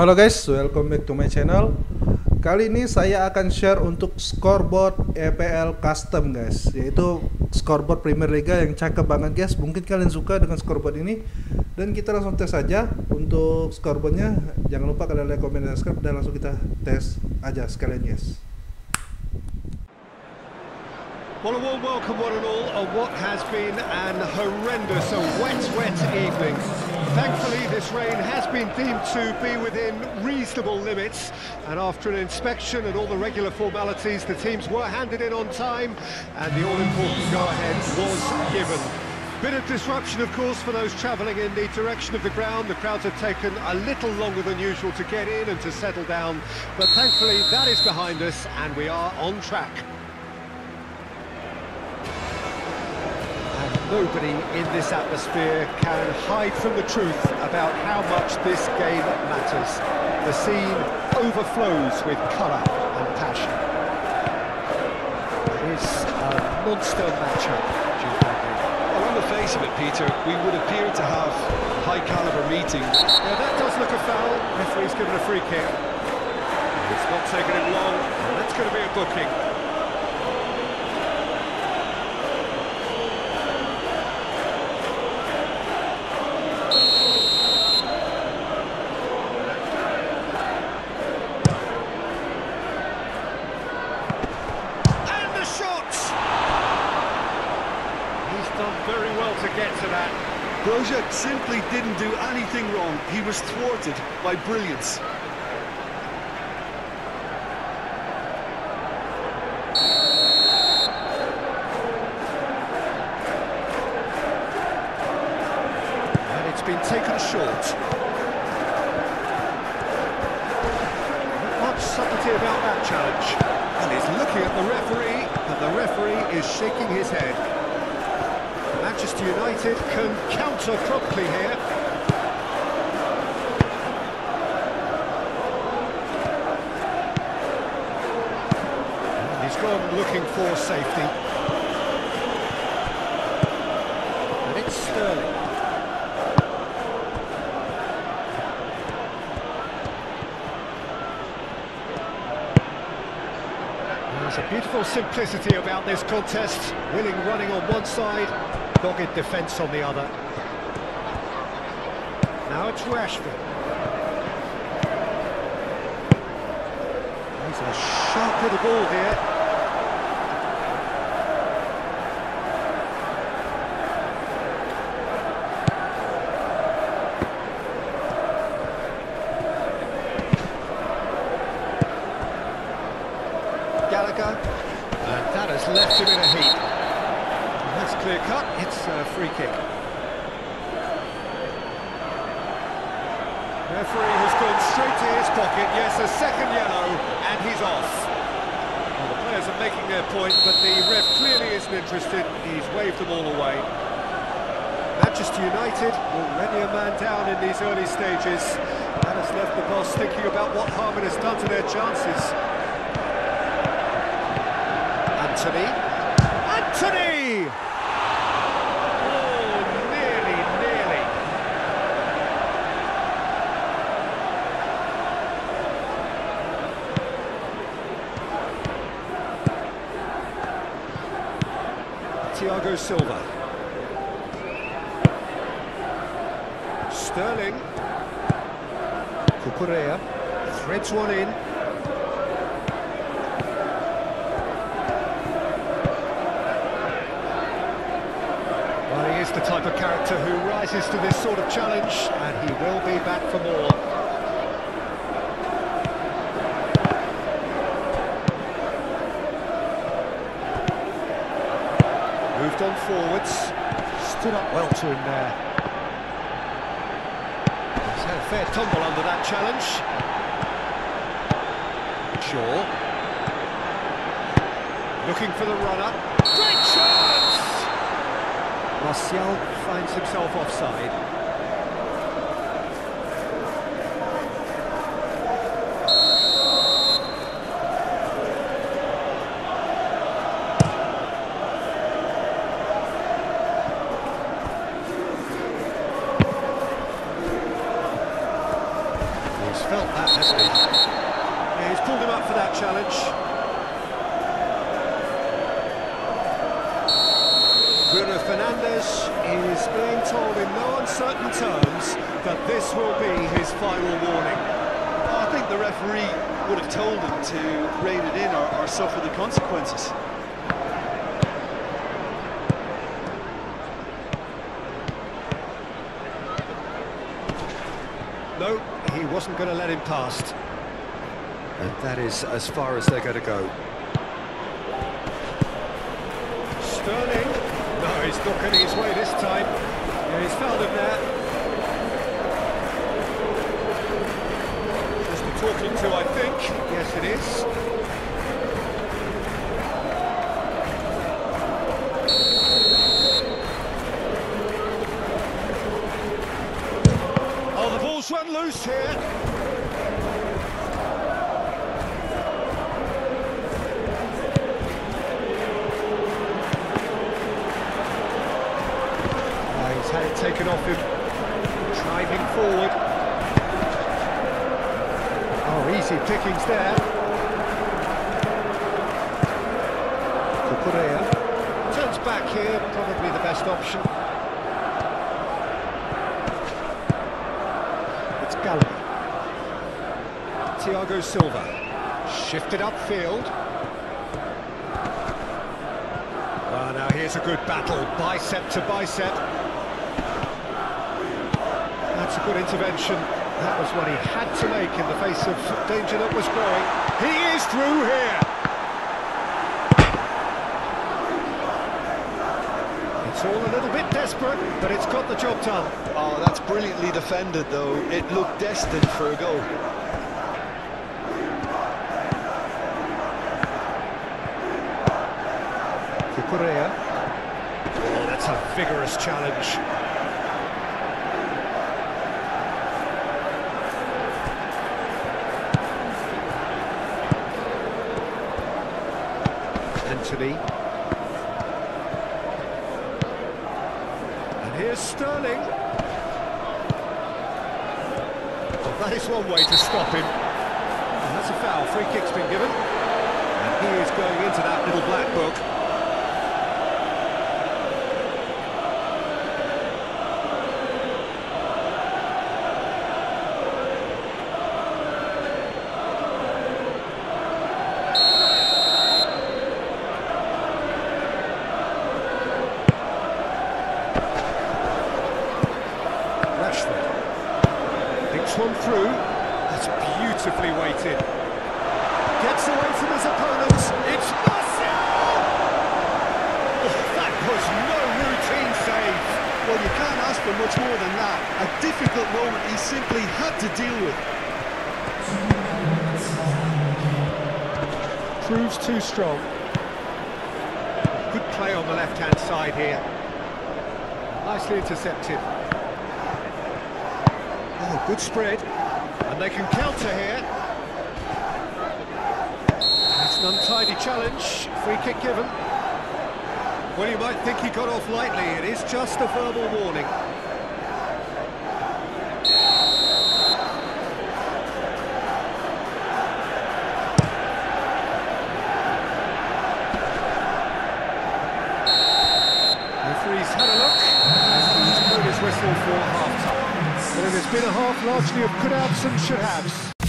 Halo guys, welcome back to my channel. Kali ini saya akan share untuk scoreboard EPL custom guys, yaitu scoreboard Premier League yang cakep banget guys. Mungkin kalian suka dengan scoreboard ini dan kita langsung tes aja untuk scoreboardnya. Jangan lupa kalian like, comment, dan subscribe dan langsung kita tes aja sekalian guys. Well, a warm welcome one and all on what has been an horrendous, a wet evening. Thankfully, this rain has been deemed to be within reasonable limits, and after an inspection and all the regular formalities, the teams were handed in on time, and the all-important go-ahead was given. Bit of disruption, of course, for those travelling in the direction of the ground. The crowds have taken a little longer than usual to get in and to settle down, but thankfully that is behind us, and we are on track. Nobody in this atmosphere can hide from the truth about how much this game matters. The scene overflows with colour and passion. It is a monster matchup. Well, on the face of it, Peter, we would appear to have high-calibre meeting. Now that does look a foul. Referee's given a free kick. It's not taking him long. That's going to be a booking. Brogier simply didn't do anything wrong. He was thwarted by brilliance. And it's been taken short. Not much subtlety about that challenge. And he's looking at the referee, and the referee is shaking his head. Manchester United can counter properly here. And he's gone looking for safety. And it's Sterling. There's a beautiful simplicity about this contest. Willing running on one side, dogged defence on the other. Now it's Rashford. He's a sharp with the ball here. Gallagher. And that has left him in a heap. Clear cut, it's a free kick. Referee has gone straight to his pocket, yes, a second yellow, and he's off. Well, the players are making their point, but the ref clearly isn't interested, he's waved them all away. Manchester United already a man down in these early stages. That has left the boss thinking about what harm it has done to their chances. Antony. Antony! Thiago Silva. Sterling. Cucurea threads one in. Well, he is the type of character who rises to this sort of challenge, and he will be back for more. Moved on forwards, stood up well to him there. He's had a fair tumble under that challenge. Shaw. Looking for the runner. Great chance! Marcial finds himself offside. Bruno Fernandes is being told in no uncertain terms that this will be his final warning. I think the referee would have told him to rein it in or suffer the consequences. No, he wasn't going to let him past. And that is as far as they're going to go. Sterling. No, he's not getting his way this time. Yeah, he's found him there. Just the talking to, I think. Yes, it is. Oh, the ball's run loose here. Taken off him, driving forward. Oh, easy pickings there. Correa turns back here, probably the best option. It's Gallagher. Thiago Silva, shifted upfield. Oh, now here's a good battle, bicep to bicep. That's a good intervention. That was what he had to make in the face of danger that was growing. He is through here. It's all a little bit desperate, but it's got the job done. Oh, that's brilliantly defended, though. It looked destined for a goal. Cucurea. Oh, that's a vigorous challenge. Antony. And here's Sterling. Well, that is one way to stop him. And that's a foul. Free kick's been given. And he is going into that little black book. One through, that's beautifully weighted. Gets away from his opponents. It's Marciano! That was no routine save. Well, you can't ask for much more than that. A difficult moment he simply had to deal with. Proves too strong. Good play on the left-hand side here. Nicely intercepted. Oh, good spread, and they can counter here. That's an untidy challenge, free kick given. Well, you might think he got off lightly, it is just a verbal warning. The referee's had a look, and he's put his whistle for half-time. But it has been a half largely of could-haves and should-haves.